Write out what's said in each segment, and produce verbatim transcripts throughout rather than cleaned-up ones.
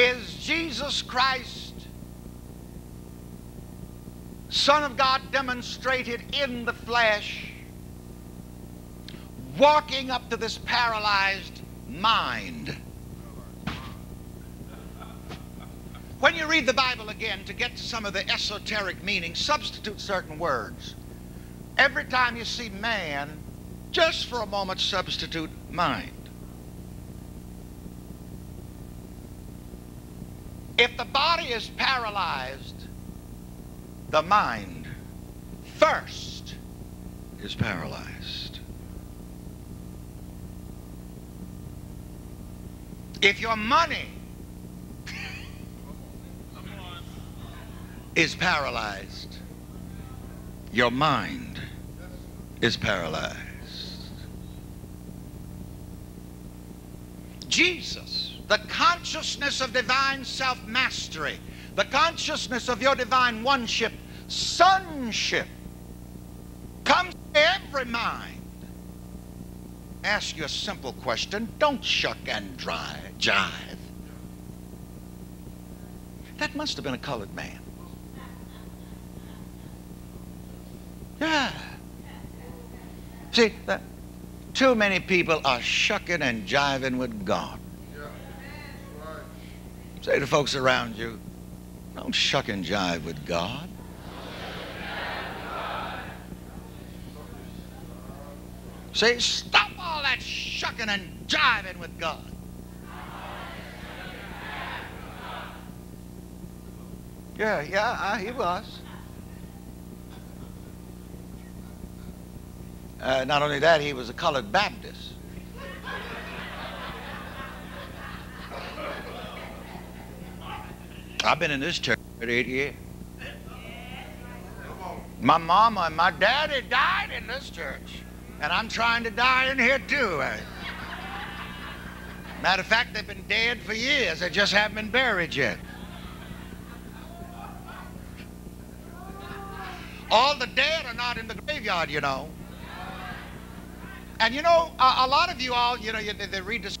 is Jesus Christ, Son of God, demonstrated in the flesh, walking up to this paralyzed mind. When you read the Bible again, to get to some of the esoteric meaning, substitute certain words. Every time you see man, just for a moment substitute mind. If the body is paralyzed, the mind first is paralyzed. If your money is paralyzed, your mind is paralyzed. Jesus, the consciousness of divine self-mastery, the consciousness of your divine one-ship, sonship, comes to every mind. Ask you a simple question. Don't shuck and dry, jive. That must have been a colored man. Yeah. See, that too many people are shucking and jiving with God. Yeah. Right. Say to folks around you, don't shuck and jive with God. Say, stop all that shucking and jiving with God. Yeah, yeah, I, he was. Uh, not only that, he was a colored Baptist. I've been in this church for eight years. My mama and my daddy died in this church, and I'm trying to die in here too. Matter of fact, they've been dead for years. They just haven't been buried yet. All the dead are not in the graveyard, you know. And you know, a, a lot of you all, you know, you, they, they, read the,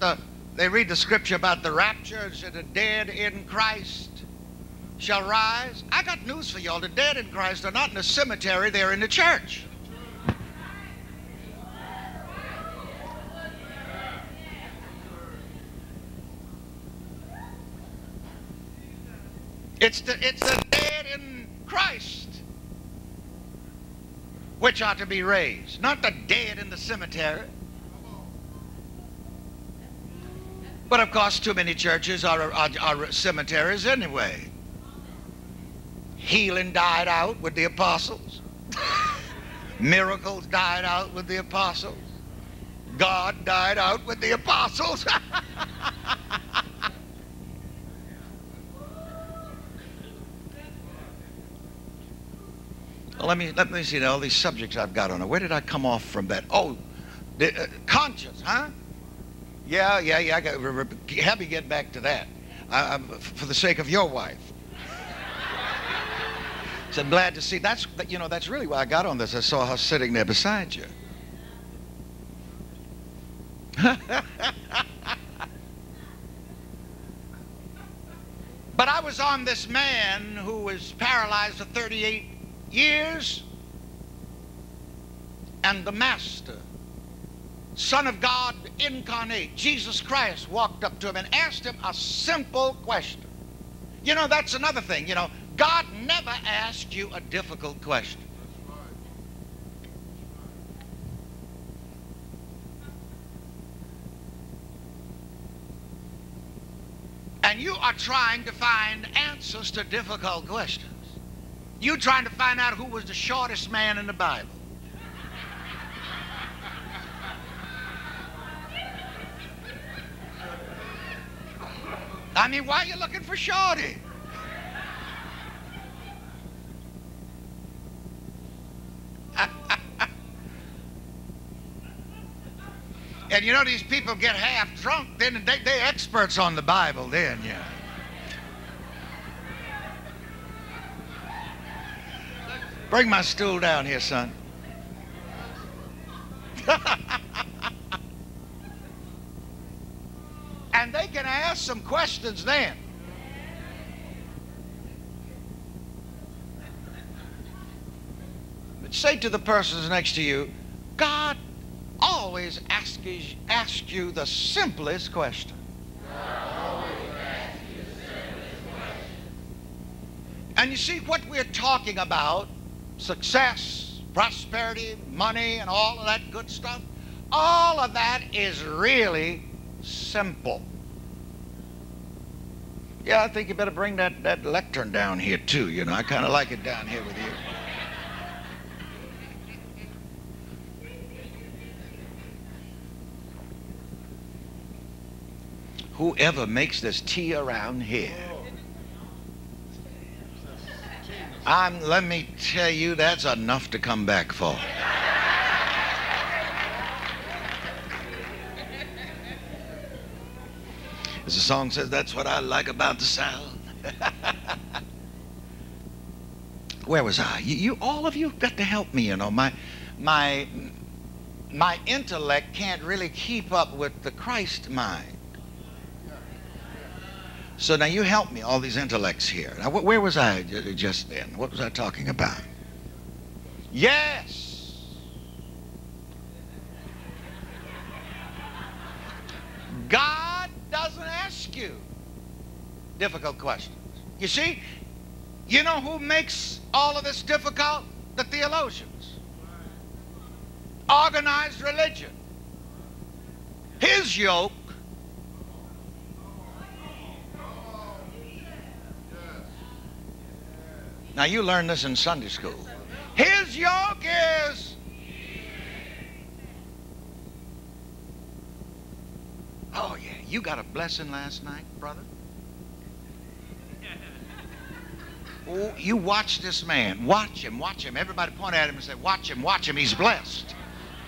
the, they read the scripture about the rapture, the dead in Christ shall rise. I got news for y'all. The dead in Christ are not in the cemetery, they're in the church. It's the, it's the dead in Christ which ought to be raised, not the dead in the cemetery. But of course, too many churches are, are, are cemeteries anyway. Healing died out with the apostles. Miracles died out with the apostles. God died out with the apostles. Let me, let me see all these subjects I've got on it. Where did I come off from that? Oh, the, uh, conscience, huh? Yeah, yeah, yeah. I got, help me get back to that. I, I'm, for the sake of your wife. So I'm glad to see. That's, you know, that's really why I got on this. I saw her sitting there beside you. But I was on this man who was paralyzed for thirty-eight years, and the Master, Son of God incarnate, Jesus Christ, walked up to him and asked him a simple question. You know, that's another thing. You know, God never asked you a difficult question. And you are trying to find answers to difficult questions. You trying to find out who was the shortest man in the Bible. I mean, why are you looking for shorty? And you know, these people get half drunk, then they, they're experts on the Bible then, yeah. Bring my stool down here, son. And they can ask asked some questions then. But say to the person next to you, God always asks ask you the simplest question. And you see, what we're talking about, success, prosperity, money, and all of that good stuff, all of that is really simple. Yeah, I think you better bring that, that lectern down here too, you know. I kind of like it down here with you. Whoever makes this tea around here, I'm, let me tell you, that's enough to come back for. As the song says, that's what I like about the sound. Where was I? You, you, all of you have got to help me, you know. My, my, my intellect can't really keep up with the Christ mind. So now you help me, all these intellects here. Now, where was I just then? What was I talking about? Yes! God doesn't ask you difficult questions. You see, you know who makes all of this difficult? The theologians. Organized religion. His yoke . Now you learn this in Sunday school. His yoke is... Oh yeah, you got a blessing last night, brother. Oh, you watch this man. Watch him, watch him. Everybody point at him and say, watch him, watch him, he's blessed.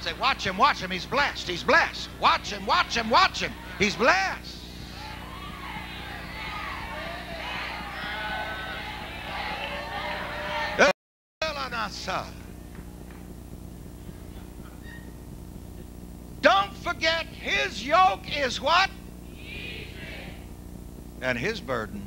Say, watch him, watch him, he's blessed, he's blessed. Watch him, watch him, watch him, he's blessed. Don't forget, his yoke is what? Easy. And his burden.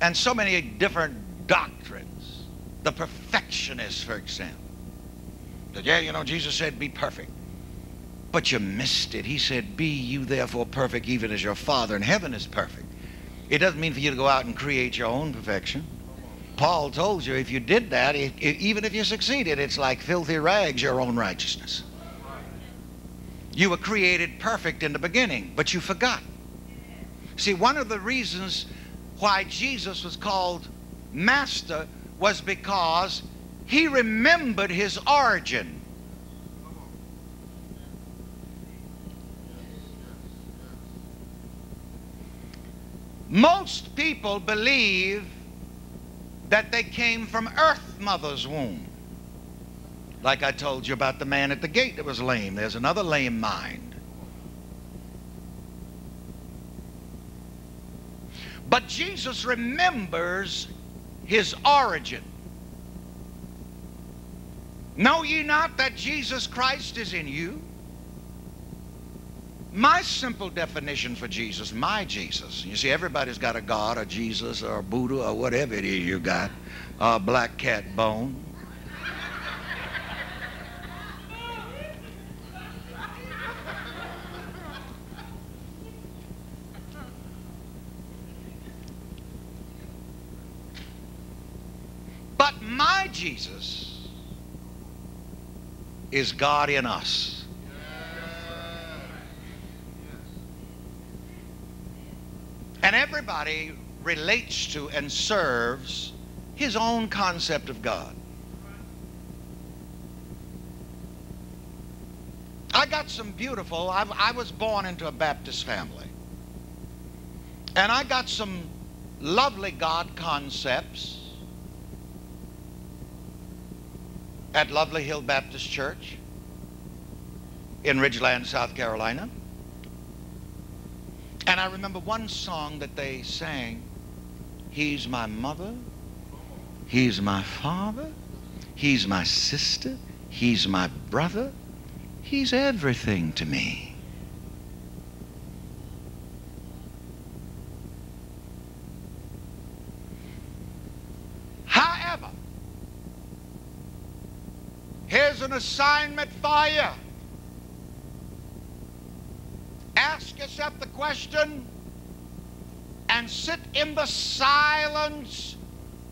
And so many different doctrines. The perfectionists, for example. That, yeah, you know, Jesus said, be perfect. But you missed it. He said, be you therefore perfect, even as your Father in heaven is perfect. It doesn't mean for you to go out and create your own perfection. Paul told you if you did that, if, if, even if you succeeded, it's like filthy rags, your own righteousness. You were created perfect in the beginning, but you forgot. See, one of the reasons why Jesus was called Master was because he remembered his origin. Most people believe that they came from Earth Mother's womb. Like I told you about the man at the gate that was lame. There's another lame mind. But Jesus remembers his origin. Know ye not that Jesus Christ is in you? My simple definition for Jesus, my Jesus. You see, everybody's got a God or Jesus or Buddha or whatever it is you got. A black cat bone. But my Jesus is God in us. And everybody relates to and serves his own concept of God. I got some beautiful, I, I was born into a Baptist family. And I got some lovely God concepts at Lovely Hill Baptist Church in Ridgeland, South Carolina. And I remember one song that they sang, he's my mother, he's my father, he's my sister, he's my brother, He's everything to me. However, here's an assignment for you. Ask yourself the question and sit in the silence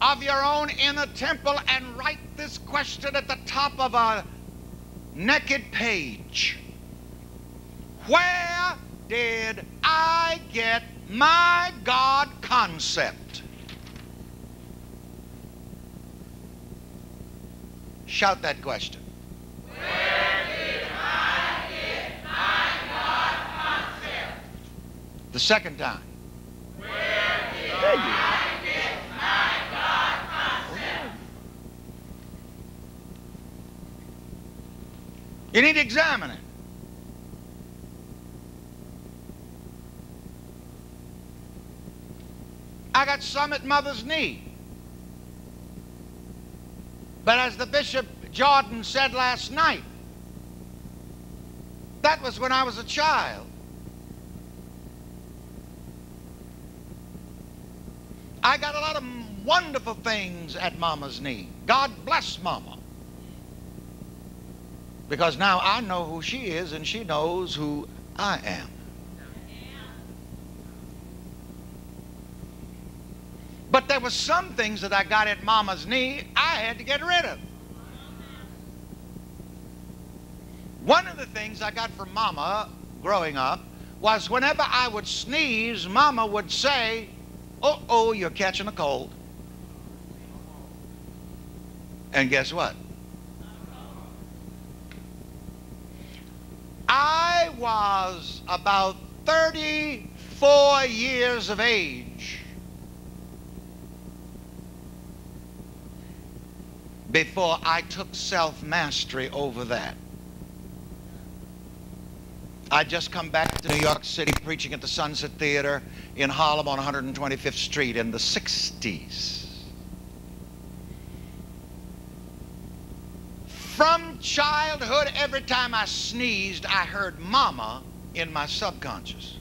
of your own inner temple and write this question at the top of a naked page. Where did I get my God concept? Shout that question. Where did I get my God concept? The second time. Where did I get my God concept? You need to examine it. I got some at mother's knee. But as the Bishop Jordan said last night, that was when I was a child. I got a lot of wonderful things at Mama's knee. God bless Mama. Because now I know who she is and she knows who I am. But there were some things that I got at Mama's knee I had to get rid of. One of the things I got from Mama growing up was whenever I would sneeze, Mama would say, uh-oh, you're catching a cold. And guess what? I was about thirty-four years of age before I took self-mastery over that. I'd just come back to New York City preaching at the Sunset Theater in Harlem on one hundred twenty-fifth Street in the sixties. From childhood, every time I sneezed, I heard Mama in my subconscious.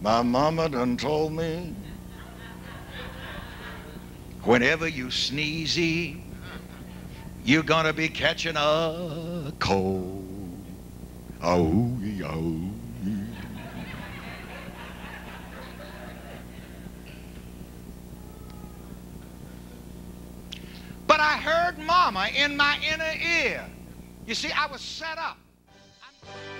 My mama done told me, whenever you sneezy, you're gonna be catching a cold. Oh, oh. But I heard Mama in my inner ear. You see, I was set up. I'm